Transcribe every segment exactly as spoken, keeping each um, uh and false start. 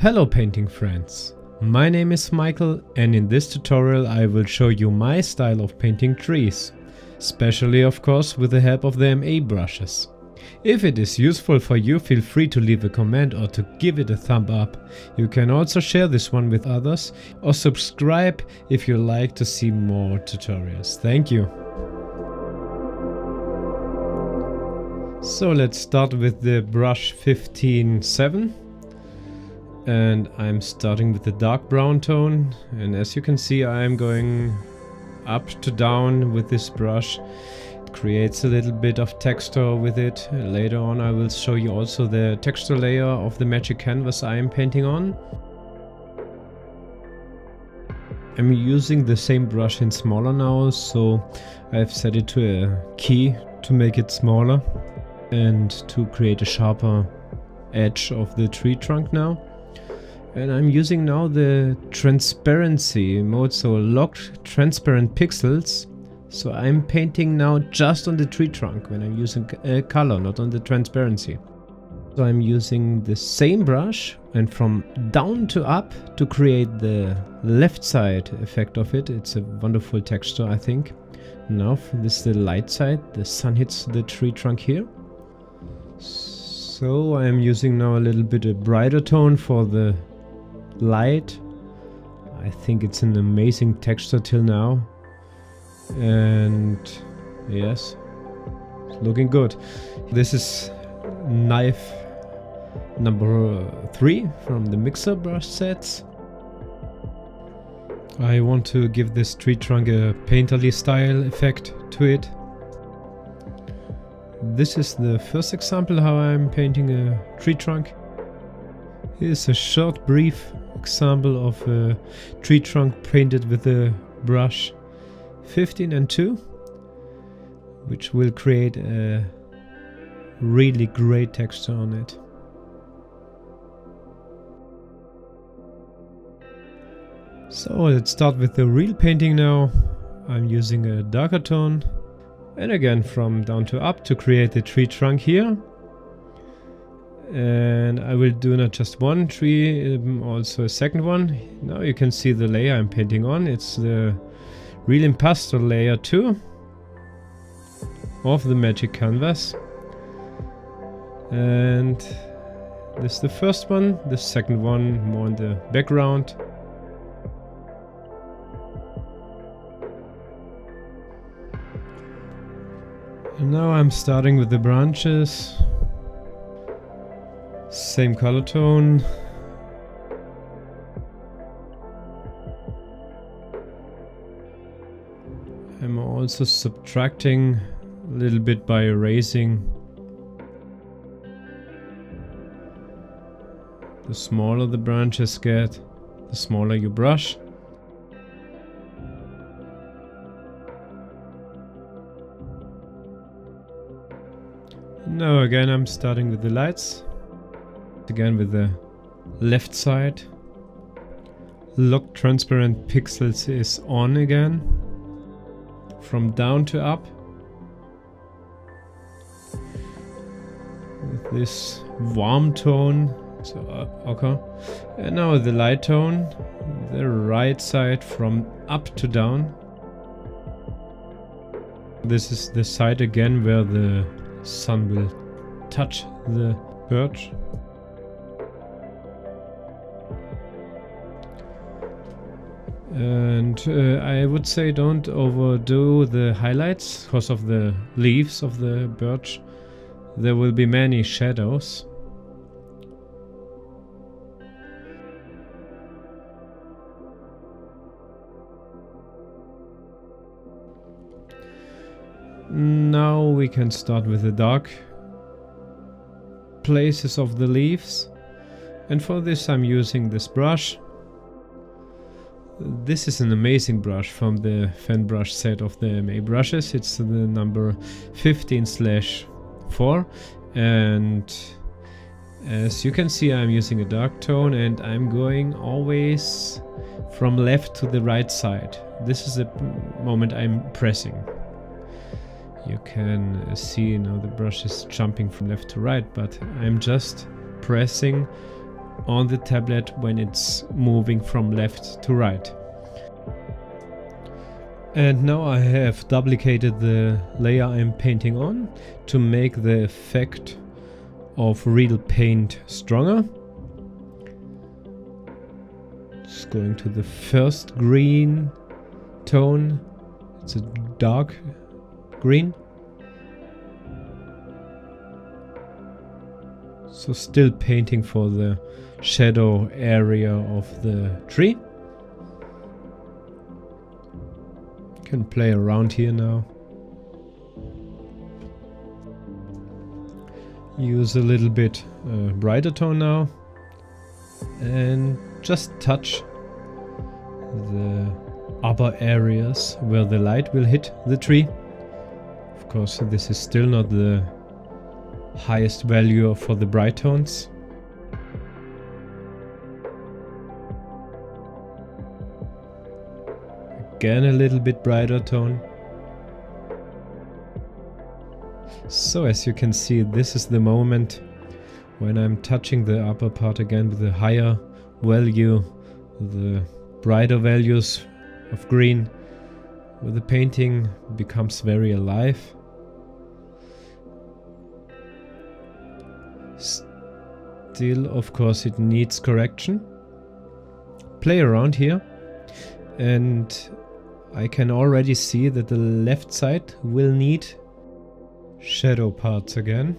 Hello painting friends, my name is Michael and in this tutorial I will show you my style of painting trees, especially of course with the help of the M A brushes. If it is useful for you, feel free to leave a comment or to give it a thumb up. You can also share this one with others or subscribe if you like to see more tutorials. Thank you! So let's start with the brush fifteen seven. And I'm starting with the dark brown tone, and as you can see I'm going up to down with this brush. It creates a little bit of texture with it. Later on I will show you also the texture layer of the magic canvas I am painting on. I'm using the same brush in smaller now, so I've set it to a key to make it smaller and to create a sharper edge of the tree trunk now. And I'm using now the transparency mode, so locked transparent pixels. So I'm painting now just on the tree trunk when I'm using a color, not on the transparency. So I'm using the same brush and from down to up to create the left side effect of it. It's a wonderful texture, I think. Now this is the light side, the sun hits the tree trunk here. So I'm using now a little bit a brighter tone for the light. I think it's an amazing texture till now, and yes, it's looking good. This is knife number three from the mixer brush sets. I want to give this tree trunk a painterly style effect to it. This is the first example how I'm painting a tree trunk. Here's a short brief example of a tree trunk painted with the brush fifteen and two, which will create a really great texture on it. So let's start with the real painting now. I'm using a darker tone and again from down to up to create the tree trunk here. And I will do not just one tree, also a second one. Now you can see the layer I'm painting on. It's the real impasto layer two of the magic canvas. And this is the first one, the second one more in the background. And now I'm starting with the branches. Same color tone. I'm also subtracting a little bit by erasing. The smaller the branches get, the smaller you brush. Now again I'm starting with the lights. Again with the left side. Lock transparent pixels is on again. From down to up. With this warm tone. So uh, okay. And now the light tone. The right side from up to down. This is the side again where the sun will touch the birch. And uh, I would say don't overdo the highlights because of the leaves of the birch. There will be many shadows. Now we can start with the dark places of the leaves. And for this I'm using this brush. This is an amazing brush from the fan brush set of the M A brushes. It's the number fifteen slash four, and as you can see I'm using a dark tone and I'm going always from left to the right side. This is the moment I'm pressing. You can see, you know, the brush is jumping from left to right, but I'm just pressing on the tablet when it's moving from left to right. And now I have duplicated the layer I'm painting on to make the effect of real paint stronger. Just going to the first green tone, it's a dark green. So still painting for the shadow area of the tree. Can play around here now. Use a little bit uh, brighter tone now and just touch the upper areas where the light will hit the tree. Of course, this is still not the highest value for the bright tones. Again, a little bit brighter tone. So as you can see, this is the moment when I'm touching the upper part again with the higher value, the brighter values of green, where the painting becomes very alive. Still, of course, it needs correction. Play around here, and I can already see that the left side will need shadow parts again.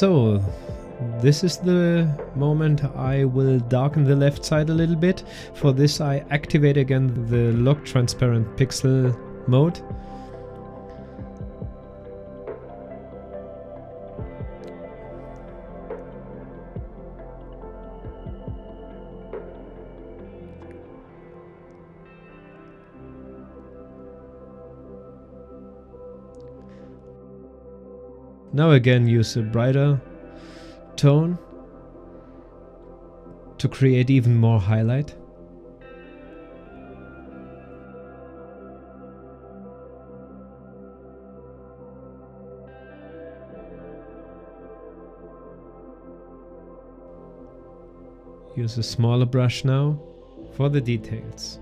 So, this is the moment I will darken the left side a little bit. For this I activate again the lock transparent pixel mode. Now again use a brighter tone to create even more highlight. Use a smaller brush now for the details.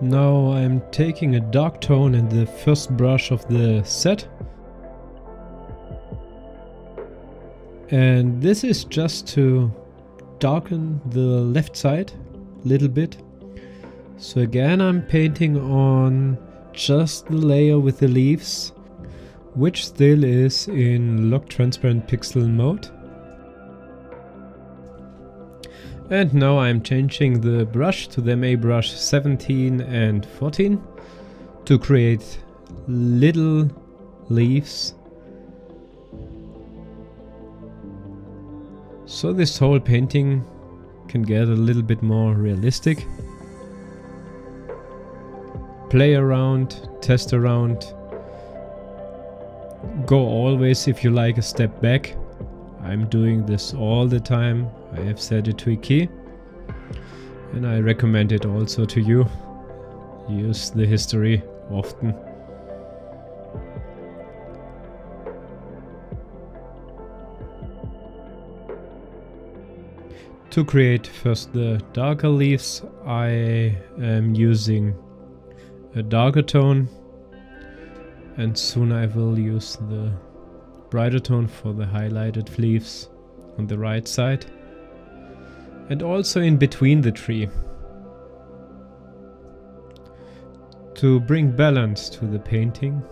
Now I'm taking a dark tone in the first brush of the set. And this is just to darken the left side a little bit. So again I'm painting on just the layer with the leaves, which still is in lock transparent pixel mode. And now I'm changing the brush to the M A brush seventeen and fourteen to create little leaves. So this whole painting can get a little bit more realistic. Play around, test around, go always, if you like, a step back. I'm doing this all the time. I have said it to Iki, and I recommend it also to you. Use the history often. To create first the darker leaves, I am using a darker tone, and soon I will use the brighter tone for the highlighted leaves on the right side and also in between the tree. To bring balance to the painting,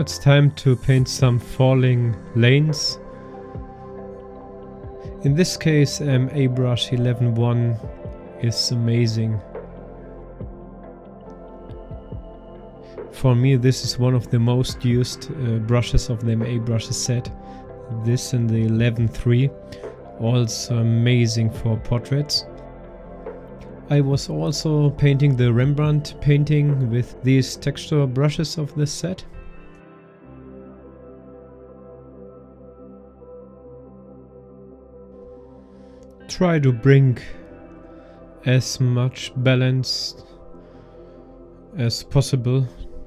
it's time to paint some falling lanes. In this case, M A brush eleven one is amazing. For me, this is one of the most used uh, brushes of the M A brushes set. This and the eleven three, also amazing for portraits. I was also painting the Rembrandt painting with these texture brushes of this set. Try to bring as much balance as possible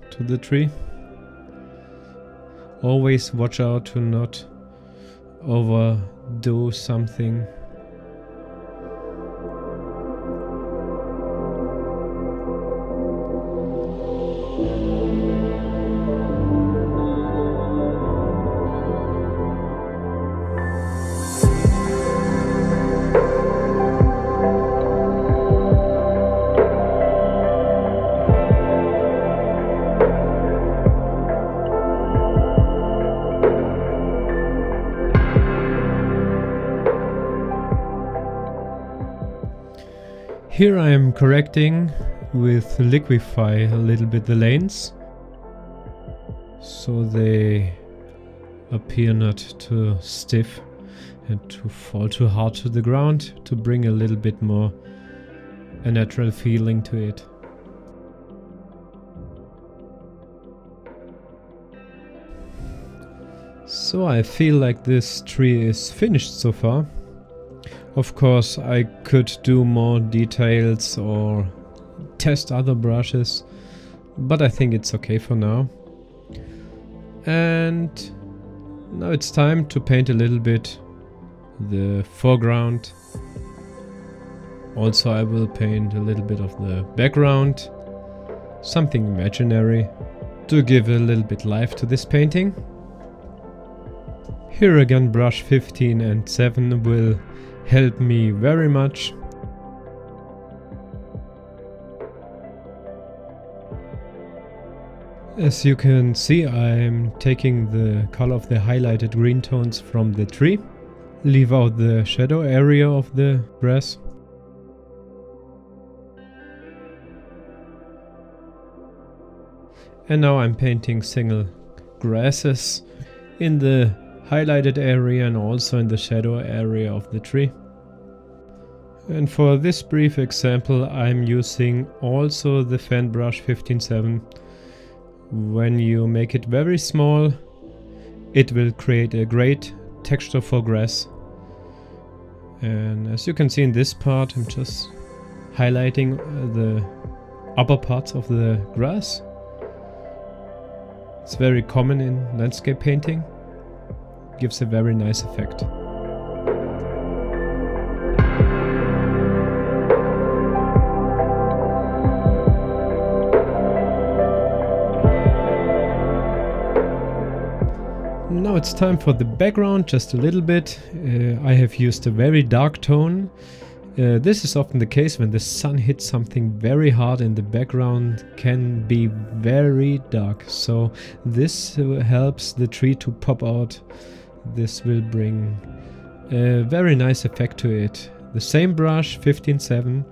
to the tree. Always watch out to not overdo something. Here I am correcting with liquify a little bit the lanes, so they appear not too stiff and to fall too hard to the ground, to bring a little bit more a natural feeling to it. So I feel like this tree is finished so far. Of course, I could do more details or test other brushes, but I think it's okay for now. And now it's time to paint a little bit the foreground. Also, I will paint a little bit of the background, something imaginary, to give a little bit life to this painting. Here again, brush fifteen and seven will help me very much. As you can see, I'm taking the color of the highlighted green tones from the tree. Leave out the shadow area of the grass. And now I'm painting single grasses in the highlighted area and also in the shadow area of the tree. And for this brief example, I'm using also the fan brush fifteen seven. When you make it very small, it will create a great texture for grass. And as you can see in this part, I'm just highlighting the upper parts of the grass. It's very common in landscape painting. It gives a very nice effect. Now it's time for the background, just a little bit. Uh, I have used a very dark tone. Uh, this is often the case when the sun hits something very hard and the background can be very dark. So this uh, helps the tree to pop out. This will bring a very nice effect to it. The same brush, fifteen seven.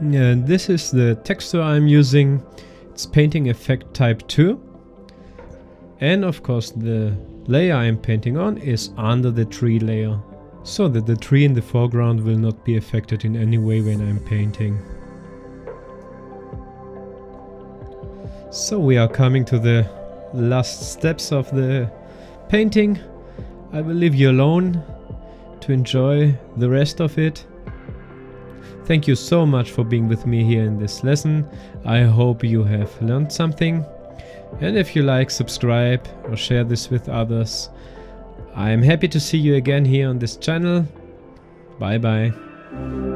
And this is the texture I'm using. It's painting effect type two. And of course the layer I'm painting on is under the tree layer, so that the tree in the foreground will not be affected in any way when I'm painting. So we are coming to the last steps of the painting. I will leave you alone to enjoy the rest of it. Thank you so much for being with me here in this lesson. I hope you have learned something. And if you like, subscribe or share this with others. I am happy to see you again here on this channel. Bye bye.